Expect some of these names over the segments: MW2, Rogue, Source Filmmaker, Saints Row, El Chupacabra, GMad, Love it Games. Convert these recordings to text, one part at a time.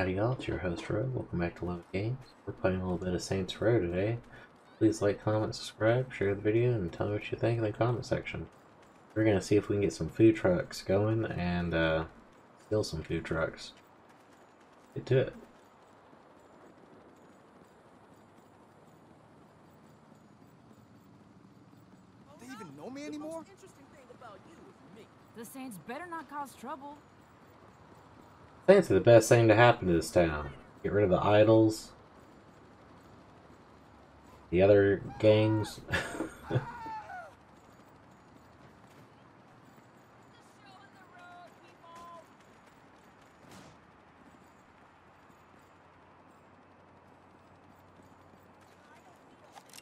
Howdy y'all, it's your host Rogue. Welcome back to Love it Games. We're playing a little bit of Saints Row today. Please like, comment, subscribe, share the video, and tell me what you think in the comment section. We're gonna see if we can get some food trucks going and steal some food trucks. Get to it. They even know me anymore? The Saints better not cause trouble. Saints are the best thing to happen to this town. Get rid of the idols, the other gangs.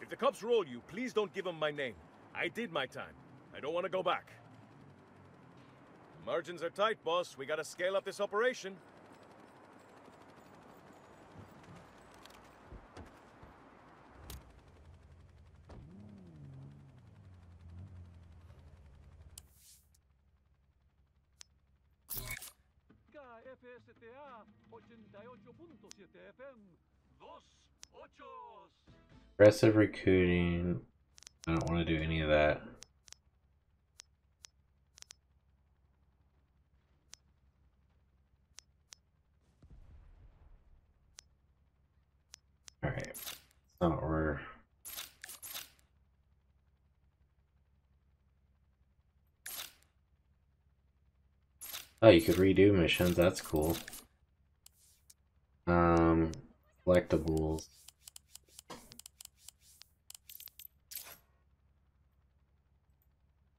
If the cops roll you, please don't give them my name. I did my time. I don't want to go back. Margins are tight, boss. We gotta scale up this operation. Aggressive recruiting. I don't want to do any of that. Alright, so we're oh, you could redo missions, that's cool. Collectibles.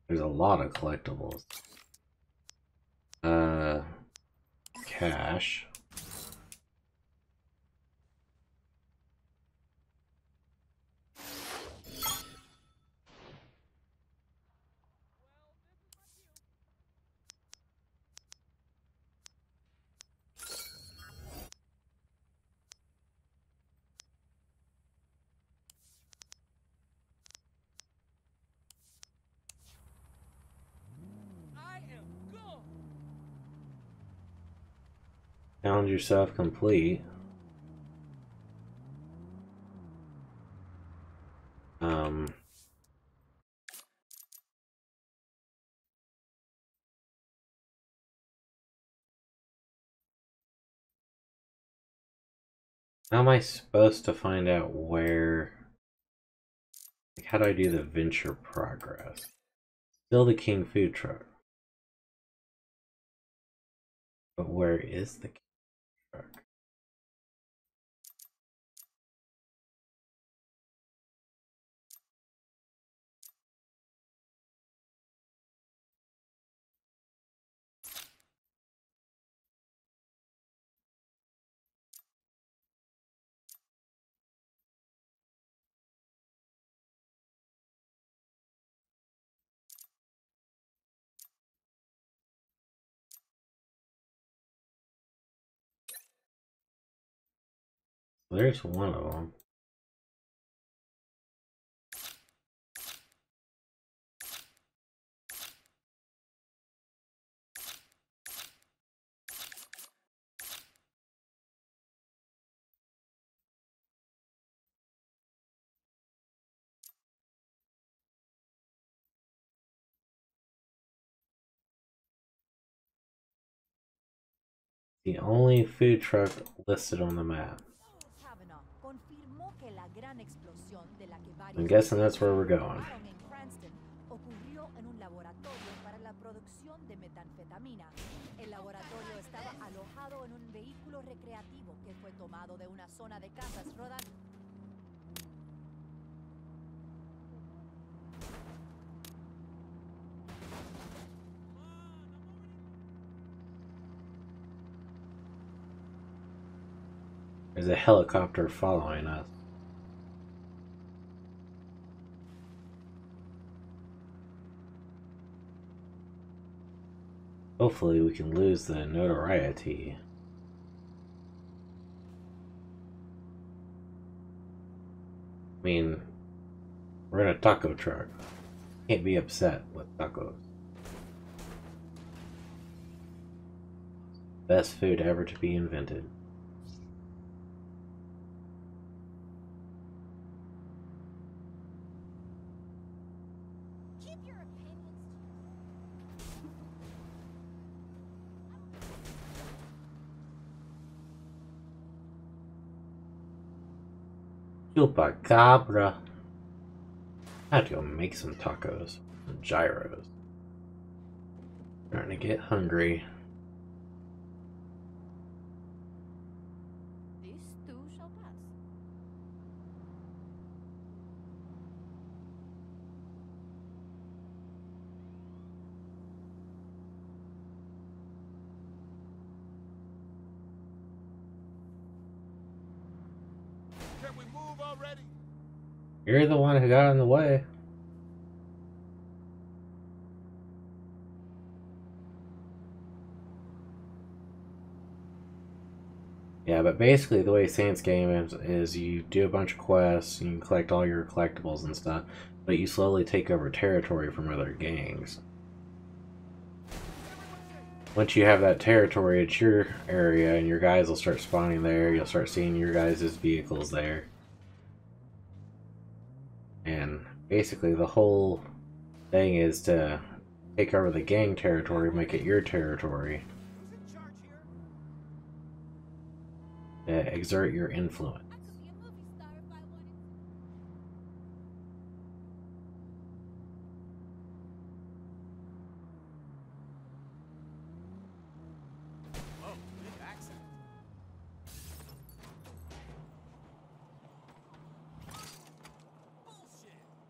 There's a lot of collectibles. Cash. Found yourself complete. How am I supposed to find out where? Like, how do I do the venture progress? Still the King food truck. But where is the King? There's one of them. The only food truck listed on the map. I'm guessing that's where we're going. There's a helicopter following us. Hopefully we can lose the notoriety. I mean, we're in a taco truck. Can't be upset with tacos. Best food ever to be invented. Chupacabra. I had to go make some tacos and gyros. Starting to get hungry. You're the one who got in the way. Yeah, but basically the way Saints game is you do a bunch of quests, and you can collect all your collectibles and stuff, but you slowly take over territory from other gangs. Once you have that territory, it's your area, and your guys will start spawning there, you'll start seeing your guys' vehicles there. And basically the whole thing is to take over the gang territory, make it your territory. Exert your influence.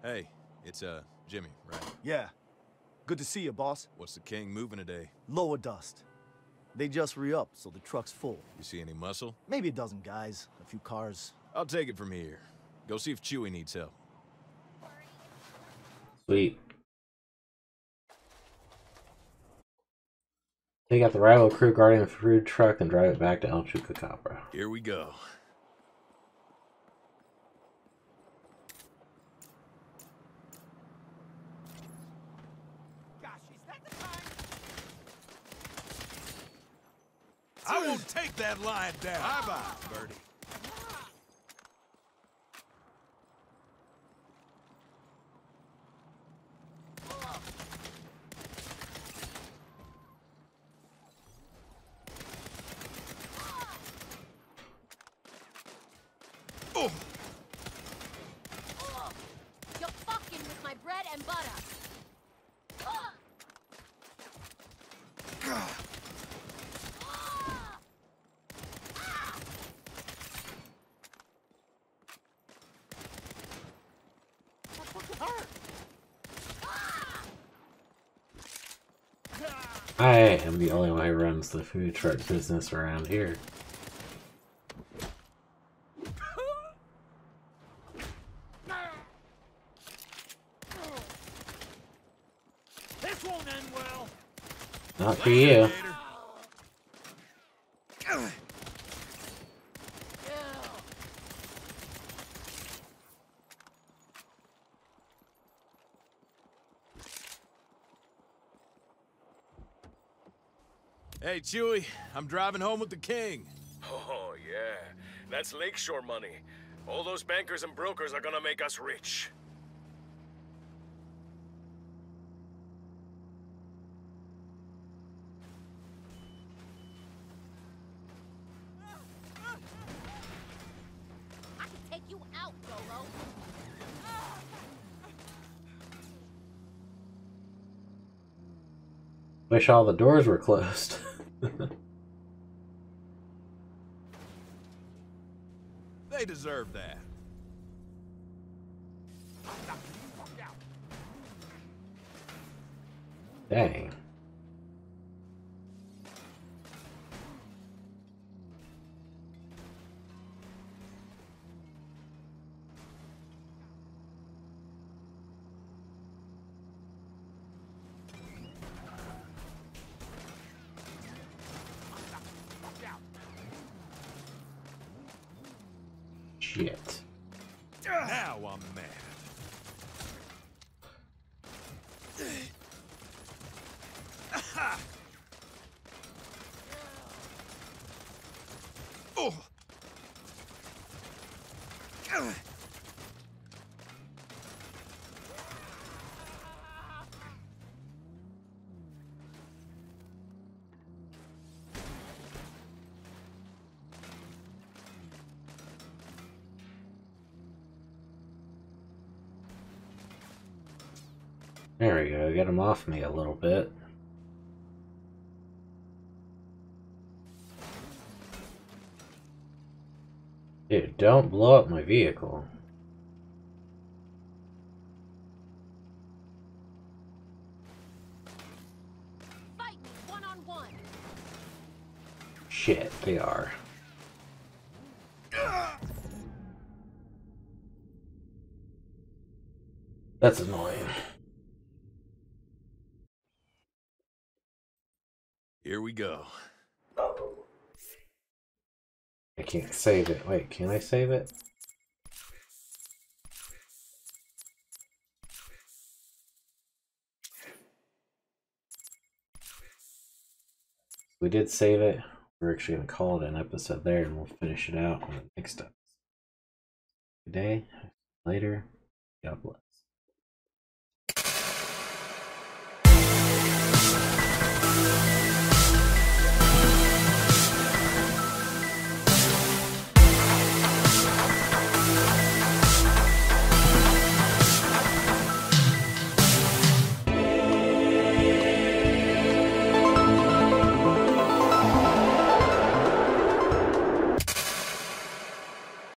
Hey, it's Jimmy, right? Yeah. Good to see you, boss. What's the king moving today? Lower dust. They just re-upped, so the truck's full. You see any muscle? Maybe a dozen guys, a few cars. I'll take it from here. Go see if Chewy needs help. Sweet. Take out the rival crew guarding the food truck and drive it back to El Chupacabra. Here we go. I won't take that line down. Bye bye, Birdie. Oh. You're fucking with my bread and butter. God. I am the only one who runs the food truck business around here. This won't end well. Not for you. Hey, Chewy, I'm driving home with the king. Oh, yeah. That's Lakeshore money. All those bankers and brokers are gonna make us rich. I can take you out, Rolo. Wish all the doors were closed. They deserve that. Dang. Shit. Now I'm mad. Oh. There we go, get him off me a little bit. Dude, don't blow up my vehicle. Fight one-on-one. Shit, they are. That's annoying. Here we go. I can't save it. Wait, can I save it? We did save it. We're actually going to call it an episode there, and we'll finish it out on the next episode. Today, later, God bless.